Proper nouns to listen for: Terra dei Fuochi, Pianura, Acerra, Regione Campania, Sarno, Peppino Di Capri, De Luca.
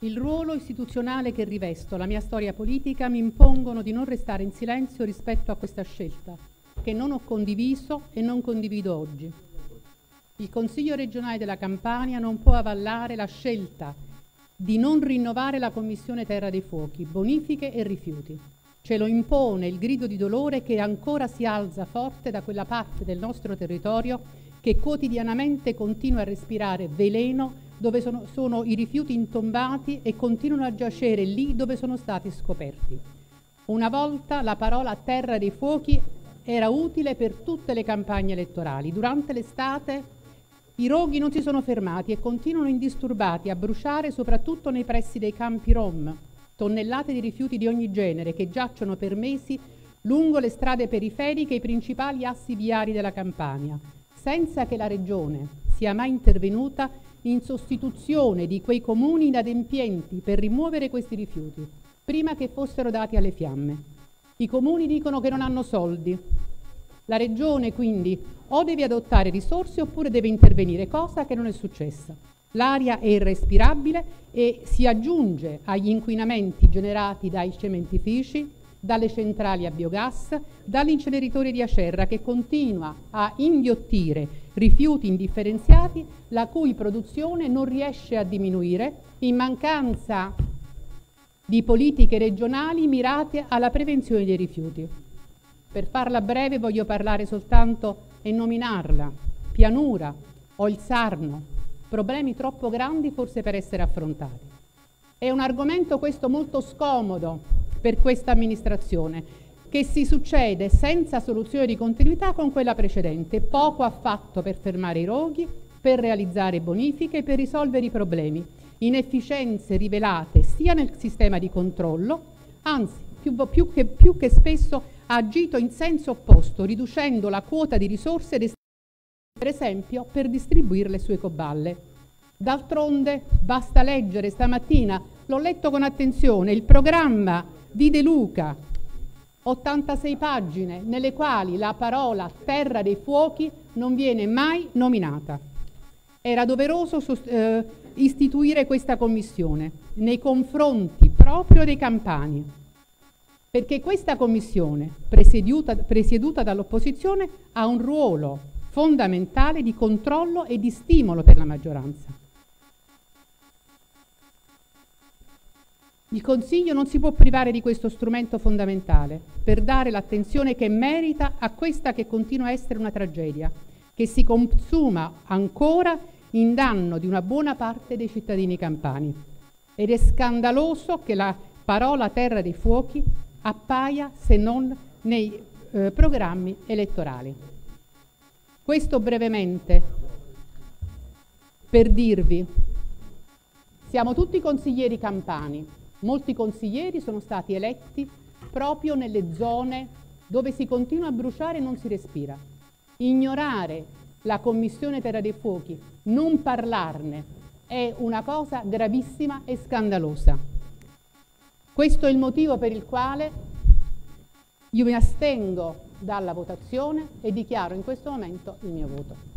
Il ruolo istituzionale che rivesto, la mia storia politica, mi impongono di non restare in silenzio rispetto a questa scelta, che non ho condiviso e non condivido oggi. Il Consiglio regionale della Campania non può avallare la scelta di non rinnovare la Commissione Terra dei Fuochi, bonifiche e rifiuti. Ce lo impone il grido di dolore che ancora si alza forte da quella parte del nostro territorio che quotidianamente continua a respirare veleno dove sono i rifiuti intombati e continuano a giacere lì dove sono stati scoperti. Una volta la parola Terra dei Fuochi era utile per tutte le campagne elettorali. Durante l'estate i roghi non si sono fermati e continuano indisturbati a bruciare soprattutto nei pressi dei campi rom, tonnellate di rifiuti di ogni genere che giacciono per mesi lungo le strade periferiche e i principali assi viari della Campania, senza che la Regione sia mai intervenuta in sostituzione di quei comuni inadempienti per rimuovere questi rifiuti, prima che fossero dati alle fiamme. I comuni dicono che non hanno soldi. La Regione quindi o deve adottare risorse oppure deve intervenire, cosa che non è successa. L'aria è irrespirabile e si aggiunge agli inquinamenti generati dai cementifici, dalle centrali a biogas, dall'inceneritore di Acerra che continua a inghiottire rifiuti indifferenziati la cui produzione non riesce a diminuire in mancanza di politiche regionali mirate alla prevenzione dei rifiuti. Per farla breve voglio parlare soltanto e nominarla, Pianura o il Sarno, problemi troppo grandi forse per essere affrontati. È un argomento questo molto scomodo per questa amministrazione, che si succede senza soluzione di continuità con quella precedente. Poco ha fatto per fermare i roghi, per realizzare bonifiche, per risolvere i problemi. Inefficienze rivelate sia nel sistema di controllo, anzi più che spesso ha agito in senso opposto, riducendo la quota di risorse destinate per esempio per distribuire le sue coballe. D'altronde basta leggere stamattina, l'ho letto con attenzione, il programma di De Luca, 86 pagine nelle quali la parola Terra dei Fuochi non viene mai nominata. Era doveroso istituire questa commissione nei confronti proprio dei campani, perché questa commissione, presieduta dall'opposizione, ha un ruolo fondamentale di controllo e di stimolo per la maggioranza. Il Consiglio non si può privare di questo strumento fondamentale per dare l'attenzione che merita a questa che continua a essere una tragedia, che si consuma ancora in danno di una buona parte dei cittadini campani. Ed è scandaloso che la parola Terra dei Fuochi appaia se non nei programmi elettorali. Questo brevemente per dirvi, siamo tutti consiglieri campani. Molti consiglieri sono stati eletti proprio nelle zone dove si continua a bruciare e non si respira. Ignorare la Commissione Terra dei Fuochi, non parlarne, è una cosa gravissima e scandalosa. Questo è il motivo per il quale io mi astengo dalla votazione e dichiaro in questo momento il mio voto.